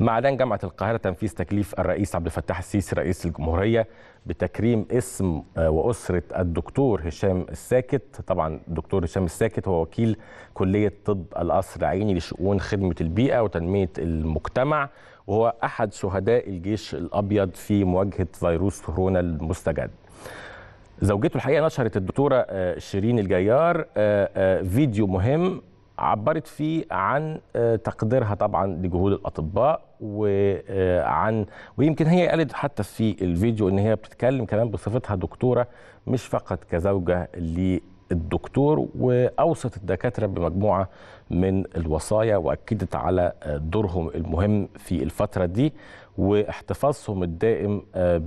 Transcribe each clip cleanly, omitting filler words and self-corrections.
معدن جامعة القاهرة تنفيذ تكليف الرئيس عبد الفتاح السيسي رئيس الجمهورية بتكريم اسم وأسرة الدكتور هشام الساكت. طبعا الدكتور هشام الساكت هو وكيل كلية طب القصر العيني لشؤون خدمة البيئة وتنمية المجتمع، وهو أحد شهداء الجيش الأبيض في مواجهة فيروس كورونا المستجد. زوجته الحقيقة نشرت الدكتورة شيرين الجيار فيديو مهم عبرت فيه عن تقديرها طبعا لجهود الأطباء، ويمكن هي قالت حتى في الفيديو ان هي بتتكلم كمان بصفتها دكتورة مش فقط كزوجة للدكتور، واوصت الدكاترة بمجموعة من الوصايا واكدت على دورهم المهم في الفترة دي واحتفاظهم الدائم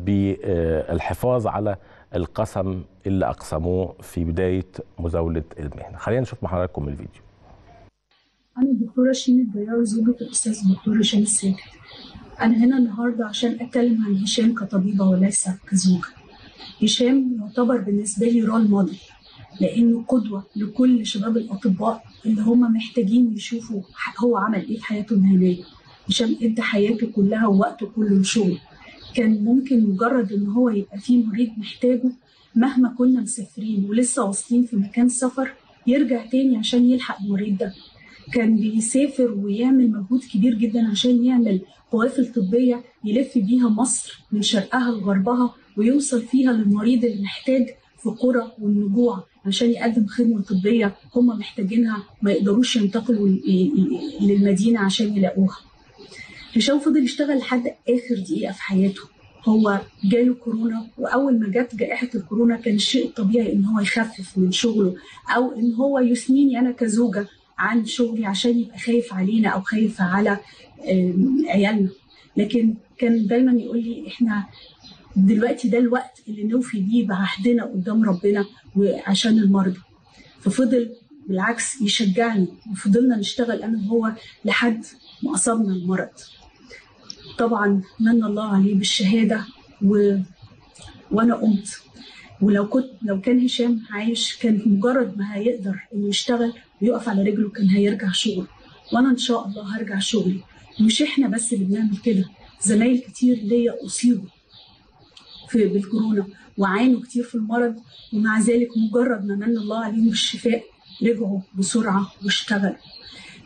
بالحفاظ على القسم اللي اقسموه في بداية مزاولة المهنة. خلينا نشوف مع حضراتكم الفيديو. أنا الدكتورة شيرين الجيار زوجة الأستاذ الدكتور هشام الساكت. أنا هنا النهاردة عشان أتكلم عن هشام كطبيبة وليس كزوجة. هشام يعتبر بالنسبة لي رول موديل، لأنه قدوة لكل شباب الأطباء اللي هم محتاجين يشوفوا هو عمل إيه في حياته المهنية. هشام إدى حياته كلها ووقته كله لشغله. كان ممكن مجرد إن هو يبقى فيه مريض محتاجه مهما كنا مسافرين ولسه واصلين في مكان سفر يرجع تاني عشان يلحق المريض ده. كان بيسافر ويعمل مجهود كبير جدا عشان يعمل قوافل طبيه يلف بيها مصر من شرقها لغربها ويوصل فيها للمريض اللي محتاج في قرى والنجوع عشان يقدم خدمه طبيه هم محتاجينها ما يقدروش ينتقلوا للمدينه عشان يلاقوها. هشام فضل يشتغل لحد اخر دقيقه في حياته. هو جاله كورونا، واول ما جت جائحه الكورونا كان الشيء الطبيعي ان هو يخفف من شغله او ان هو يثنيني انا كزوجه عن شغلي عشان يبقى خايف علينا او خايف على عيالنا، لكن كان دايما يقول لي احنا دلوقتي ده الوقت اللي نوفي بيه بعهدنا قدام ربنا وعشان المرضى. ففضل بالعكس يشجعني وفضلنا نشتغل انا وهو لحد ما اصابنا المرض. طبعا من الله عليه بالشهاده وانا قمت. لو كان هشام عايش كان مجرد ما هيقدر انه يشتغل ويقف على رجله كان هيرجع شغله، وانا ان شاء الله هرجع شغلي. مش احنا بس اللي بنعمل كده، زمايل كتير ليا اصيبوا بالكورونا وعانوا كتير في المرض، ومع ذلك مجرد ما من الله عليهم بالشفاء رجعوا بسرعه واشتغلوا،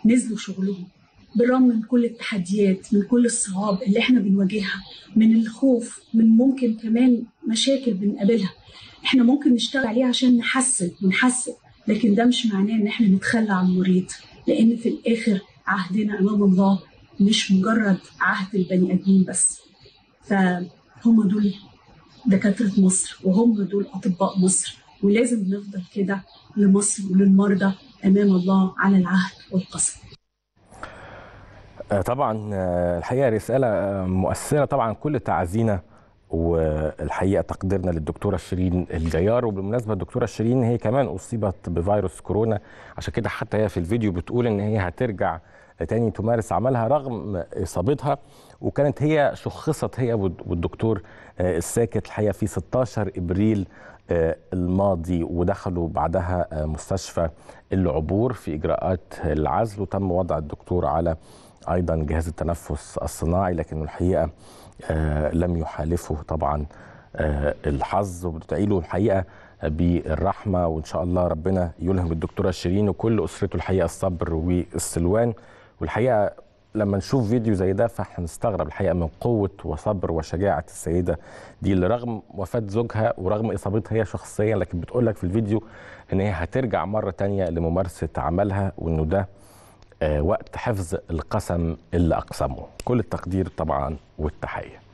نزلوا شغلهم بالرغم من كل التحديات، من كل الصعاب اللي احنا بنواجهها، من الخوف، من ممكن كمان مشاكل بنقابلها. احنا ممكن نشتغل عليها عشان نحسن، لكن ده مش معناه ان احنا نتخلى عن المريض، لان في الاخر عهدنا امام الله مش مجرد عهد البني ادمين بس. فهم دول دكاتره مصر وهم دول اطباء مصر، ولازم نفضل كده لمصر وللمرضى امام الله على العهد والقسم. طبعا الحقيقه رساله مؤثره، طبعا كل تعزينا والحقيقه تقديرنا للدكتوره شيرين الجيار. وبالمناسبه الدكتوره شيرين هي كمان اصيبت بفيروس كورونا، عشان كده حتى هي في الفيديو بتقول ان هي هترجع تاني تمارس عملها رغم اصابتها. وكانت هي شخصت هي والدكتور الساكت الحقيقه في 16 ابريل الماضي، ودخلوا بعدها مستشفى العبور في اجراءات العزل، وتم وضع الدكتور على ايضا جهاز التنفس الصناعي، لكن الحقيقه لم يحالفه طبعا الحظ، وبندعي له الحقيقه بالرحمه، وان شاء الله ربنا يلهم الدكتوره شيرين وكل اسرته الحقيقه الصبر والسلوان. والحقيقه لما نشوف فيديو زي ده فاحنا نستغرب الحقيقه من قوه وصبر وشجاعه السيده دي، اللي رغم وفاه زوجها ورغم اصابتها هي شخصيا لكن بتقول لك في الفيديو ان هي هترجع مره ثانيه لممارسه عملها، وانه ده وقت حفظ القسم اللي أقسمه. كل التقدير طبعا والتحية.